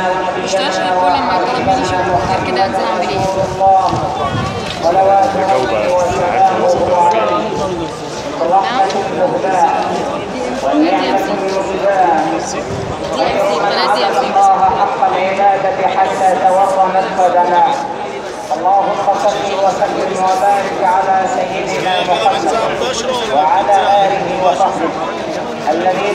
ما اشتغلش غير كل لما الكلام يجي شويه غير كده انزل اعمل ايه؟ الجو بقى ساعات الوسط الربيعي نعم؟ دي ام سي دي ام سي قناه دي ام سي حق العباده حتى توطنت قدماه اللهم صل وسلم وبارك على سيدنا محمد وعلى اله وصحبه الذي